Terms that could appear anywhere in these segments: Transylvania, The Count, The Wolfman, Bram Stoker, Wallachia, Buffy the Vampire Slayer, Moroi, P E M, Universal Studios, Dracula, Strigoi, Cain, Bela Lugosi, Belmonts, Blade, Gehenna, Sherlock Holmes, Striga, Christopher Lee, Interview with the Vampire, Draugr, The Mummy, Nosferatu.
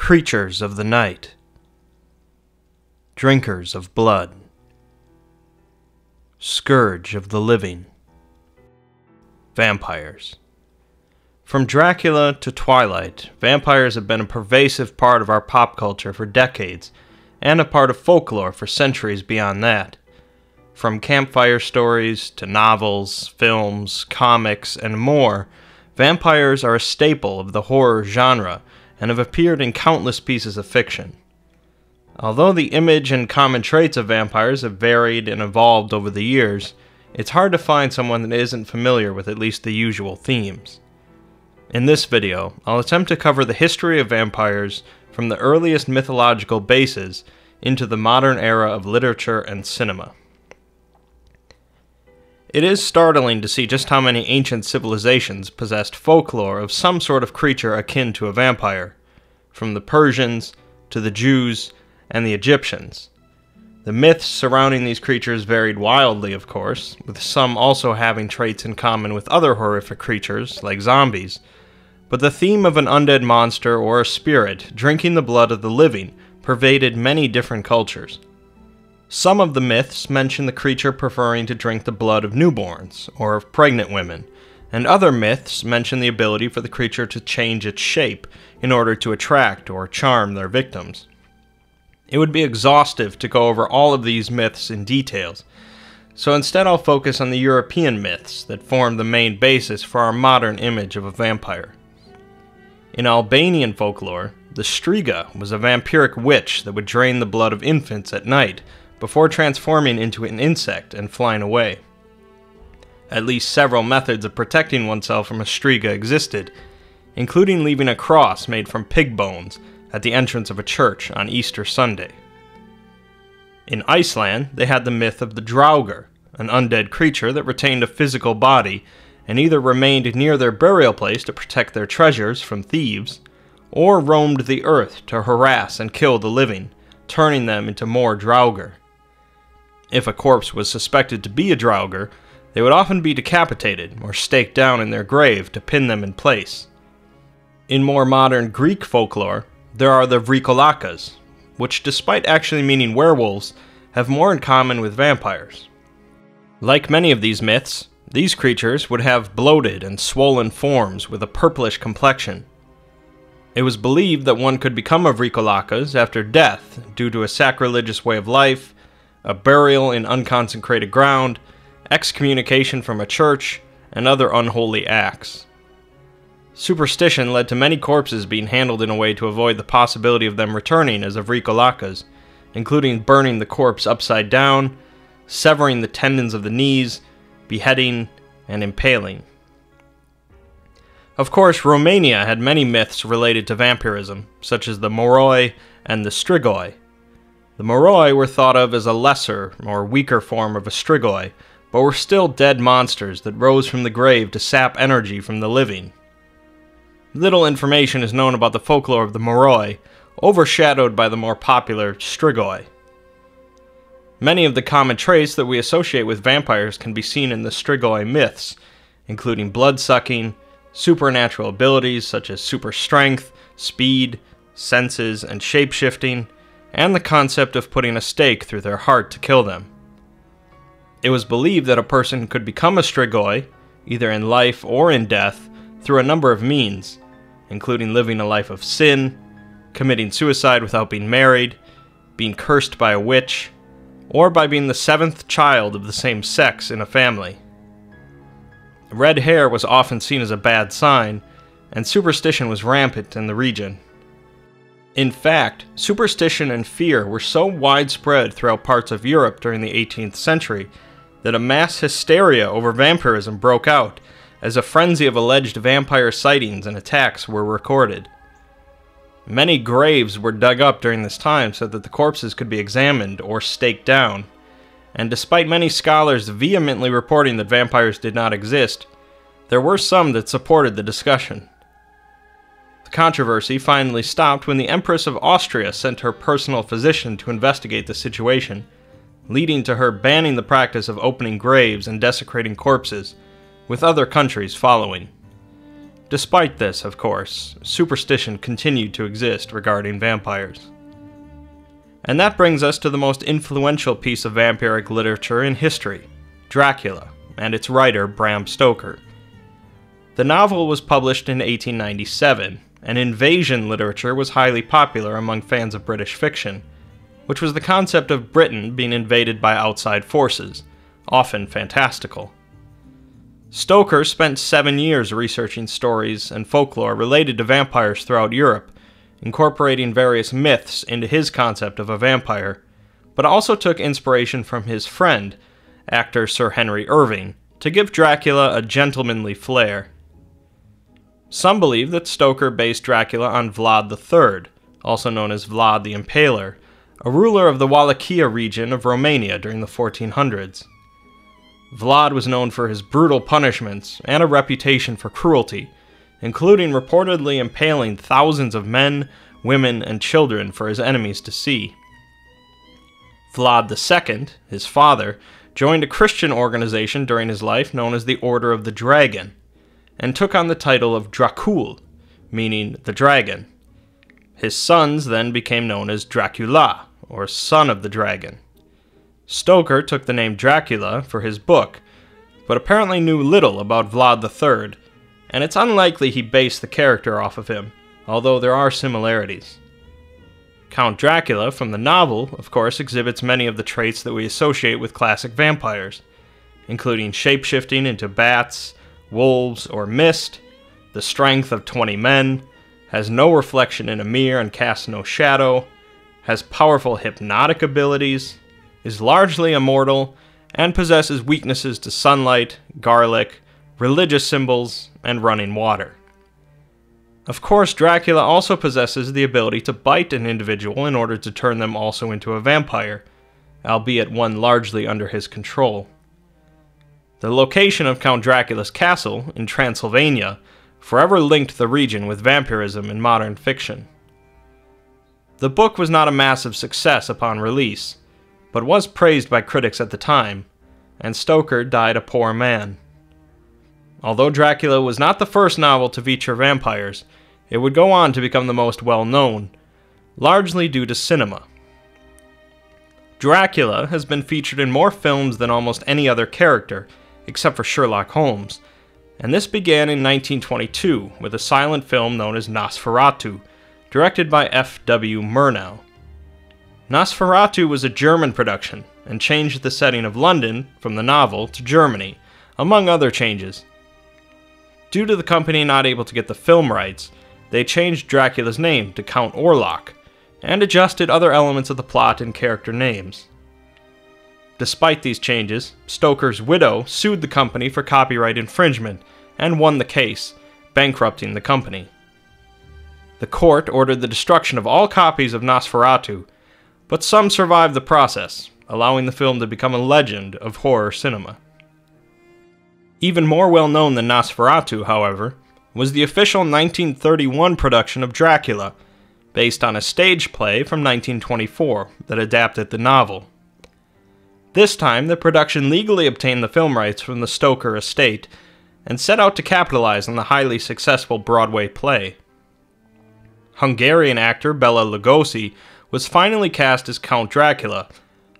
creatures of the night, drinkers of blood, scourge of the living, vampires. From Dracula to Twilight, vampires have been a pervasive part of our pop culture for decades, and a part of folklore for centuries beyond that. From campfire stories to novels, films, comics, and more, vampires are a staple of the horror genre and have appeared in countless pieces of fiction. Although the image and common traits of vampires have varied and evolved over the years, it's hard to find someone that isn't familiar with at least the usual themes. In this video, I'll attempt to cover the history of vampires from the earliest mythological bases into the modern era of literature and cinema. It is startling to see just how many ancient civilizations possessed folklore of some sort of creature akin to a vampire, from the Persians to the Jews and the Egyptians. The myths surrounding these creatures varied wildly, of course, with some also having traits in common with other horrific creatures, like zombies, but the theme of an undead monster or a spirit drinking the blood of the living pervaded many different cultures. Some of the myths mention the creature preferring to drink the blood of newborns, or of pregnant women, and other myths mention the ability for the creature to change its shape in order to attract or charm their victims. It would be exhaustive to go over all of these myths in details, so instead I'll focus on the European myths that form the main basis for our modern image of a vampire. In Albanian folklore, the Striga was a vampiric witch that would drain the blood of infants at night, before transforming into an insect and flying away. At least several methods of protecting oneself from a Striga existed, including leaving a cross made from pig bones at the entrance of a church on Easter Sunday. In Iceland, they had the myth of the Draugr, an undead creature that retained a physical body and either remained near their burial place to protect their treasures from thieves, or roamed the earth to harass and kill the living, turning them into more Draugr. If a corpse was suspected to be a Draugr, they would often be decapitated or staked down in their grave to pin them in place. In more modern Greek folklore, there are the Vrykolakas, which despite actually meaning werewolves, have more in common with vampires. Like many of these myths, these creatures would have bloated and swollen forms with a purplish complexion. It was believed that one could become a Vrykolakas after death due to a sacrilegious way of life, a burial in unconsecrated ground, excommunication from a church, and other unholy acts. Superstition led to many corpses being handled in a way to avoid the possibility of them returning as Vrykolakas, including burning the corpse upside down, severing the tendons of the knees, beheading, and impaling. Of course, Romania had many myths related to vampirism, such as the Moroi and the Strigoi. The Moroi were thought of as a lesser or weaker form of a Strigoi, but were still dead monsters that rose from the grave to sap energy from the living. Little information is known about the folklore of the Moroi, overshadowed by the more popular Strigoi. Many of the common traits that we associate with vampires can be seen in the Strigoi myths, including blood-sucking, supernatural abilities such as super strength, speed, senses, and shape-shifting, and the concept of putting a stake through their heart to kill them. It was believed that a person could become a Strigoi, either in life or in death, through a number of means, including living a life of sin, committing suicide without being married, being cursed by a witch, or by being the seventh child of the same sex in a family. Red hair was often seen as a bad sign, and superstition was rampant in the region. In fact, superstition and fear were so widespread throughout parts of Europe during the 18th century that a mass hysteria over vampirism broke out as a frenzy of alleged vampire sightings and attacks were recorded. Many graves were dug up during this time so that the corpses could be examined or staked down, and despite many scholars vehemently reporting that vampires did not exist, there were some that supported the discussion. The controversy finally stopped when the Empress of Austria sent her personal physician to investigate the situation, leading to her banning the practice of opening graves and desecrating corpses, with other countries following. Despite this, of course, superstition continued to exist regarding vampires. And that brings us to the most influential piece of vampiric literature in history, Dracula, and its writer Bram Stoker. The novel was published in 1897, and invasion literature was highly popular among fans of British fiction, which was the concept of Britain being invaded by outside forces, often fantastical. Stoker spent 7 years researching stories and folklore related to vampires throughout Europe, incorporating various myths into his concept of a vampire, but also took inspiration from his friend, actor Sir Henry Irving, to give Dracula a gentlemanly flair. Some believe that Stoker based Dracula on Vlad III, also known as Vlad the Impaler, a ruler of the Wallachia region of Romania during the 1400s. Vlad was known for his brutal punishments and a reputation for cruelty, including reportedly impaling thousands of men, women, and children for his enemies to see. Vlad II, his father, joined a Christian organization during his life known as the Order of the Dragon, and took on the title of Dracul, meaning the dragon. His sons then became known as Dracula, or Son of the Dragon. Stoker took the name Dracula for his book, but apparently knew little about Vlad III, and it's unlikely he based the character off of him, although there are similarities. Count Dracula from the novel, of course, exhibits many of the traits that we associate with classic vampires, including shapeshifting into bats, wolves, or mist, the strength of 20 men, has no reflection in a mirror and casts no shadow, has powerful hypnotic abilities, is largely immortal, and possesses weaknesses to sunlight, garlic, religious symbols, and running water. Of course, Dracula also possesses the ability to bite an individual in order to turn them also into a vampire, albeit one largely under his control. The location of Count Dracula's castle in Transylvania forever linked the region with vampirism in modern fiction. The book was not a massive success upon release, but was praised by critics at the time, and Stoker died a poor man. Although Dracula was not the first novel to feature vampires, it would go on to become the most well-known, largely due to cinema. Dracula has been featured in more films than almost any other character, except for Sherlock Holmes, and this began in 1922 with a silent film known as Nosferatu, directed by F.W. Murnau. Nosferatu was a German production and changed the setting of London from the novel to Germany, among other changes. Due to the company not able to get the film rights, they changed Dracula's name to Count Orlok and adjusted other elements of the plot and character names. Despite these changes, Stoker's widow sued the company for copyright infringement and won the case, bankrupting the company. The court ordered the destruction of all copies of Nosferatu, but some survived the process, allowing the film to become a legend of horror cinema. Even more well-known than Nosferatu, however, was the official 1931 production of Dracula, based on a stage play from 1924 that adapted the novel. This time, the production legally obtained the film rights from the Stoker estate and set out to capitalize on the highly successful Broadway play. Hungarian actor Bela Lugosi was finally cast as Count Dracula,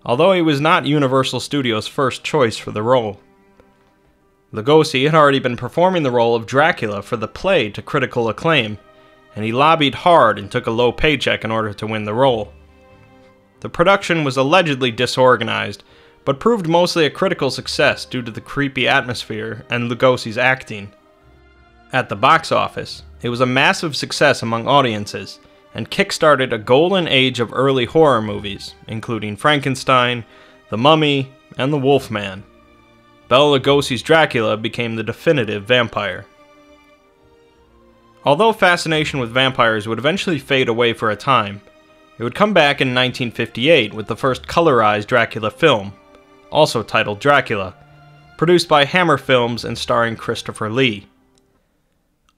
although he was not Universal Studios' first choice for the role. Lugosi had already been performing the role of Dracula for the play to critical acclaim, and he lobbied hard and took a low paycheck in order to win the role. The production was allegedly disorganized, but proved mostly a critical success due to the creepy atmosphere and Lugosi's acting. At the box office, it was a massive success among audiences, and kickstarted a golden age of early horror movies, including Frankenstein, The Mummy, and The Wolfman. Bela Lugosi's Dracula became the definitive vampire. Although fascination with vampires would eventually fade away for a time, it would come back in 1958 with the first colorized Dracula film, also titled Dracula, produced by Hammer Films and starring Christopher Lee.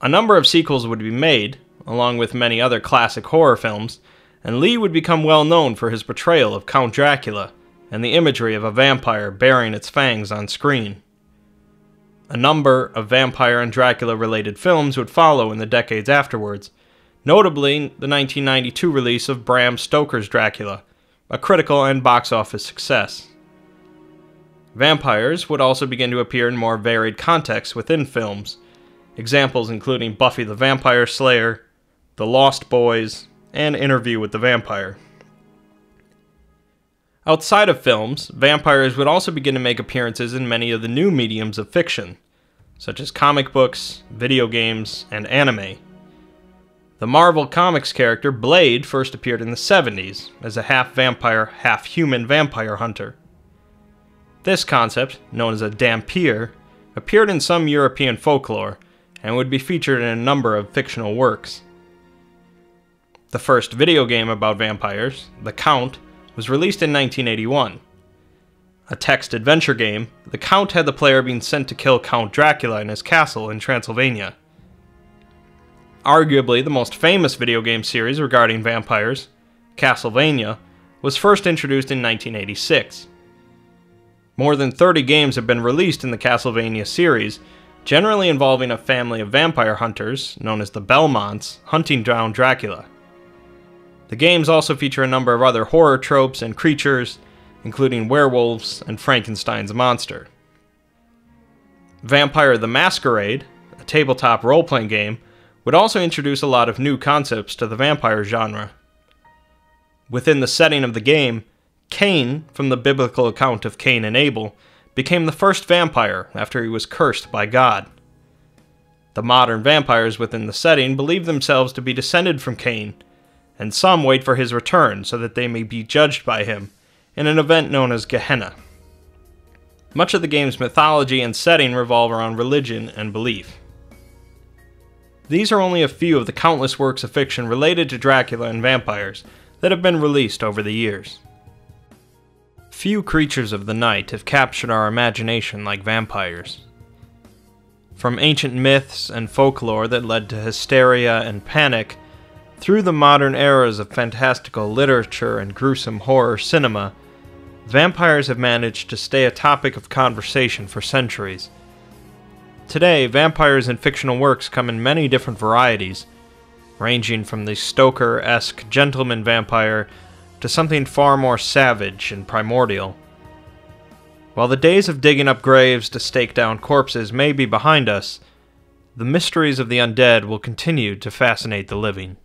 A number of sequels would be made, along with many other classic horror films, and Lee would become well known for his portrayal of Count Dracula and the imagery of a vampire baring its fangs on screen. A number of vampire and Dracula-related films would follow in the decades afterwards, notably the 1992 release of Bram Stoker's Dracula, a critical and box office success. Vampires would also begin to appear in more varied contexts within films, examples including Buffy the Vampire Slayer, The Lost Boys, and Interview with the Vampire. Outside of films, vampires would also begin to make appearances in many of the new mediums of fiction, such as comic books, video games, and anime. The Marvel Comics character Blade first appeared in the 70s as a half-vampire, half-human vampire hunter. This concept, known as a dampier, appeared in some European folklore and would be featured in a number of fictional works. The first video game about vampires, The Count, was released in 1981. A text adventure game, The Count had the player being sent to kill Count Dracula in his castle in Transylvania. Arguably the most famous video game series regarding vampires, Castlevania, was first introduced in 1986. More than 30 games have been released in the Castlevania series, generally involving a family of vampire hunters, known as the Belmonts, hunting down Dracula. The games also feature a number of other horror tropes and creatures, including werewolves and Frankenstein's monster. Vampire the Masquerade, a tabletop role-playing game, would also introduce a lot of new concepts to the vampire genre. Within the setting of the game, Cain, from the biblical account of Cain and Abel, became the first vampire after he was cursed by God. The modern vampires within the setting believe themselves to be descended from Cain, and some wait for his return so that they may be judged by him, in an event known as Gehenna. Much of the game's mythology and setting revolve around religion and belief. These are only a few of the countless works of fiction related to Dracula and vampires that have been released over the years. Few creatures of the night have captured our imagination like vampires. From ancient myths and folklore that led to hysteria and panic, through the modern eras of fantastical literature and gruesome horror cinema, vampires have managed to stay a topic of conversation for centuries. Today, vampires in fictional works come in many different varieties, ranging from the Stoker-esque gentleman vampire to something far more savage and primordial. While the days of digging up graves to stake down corpses may be behind us, the mysteries of the undead will continue to fascinate the living.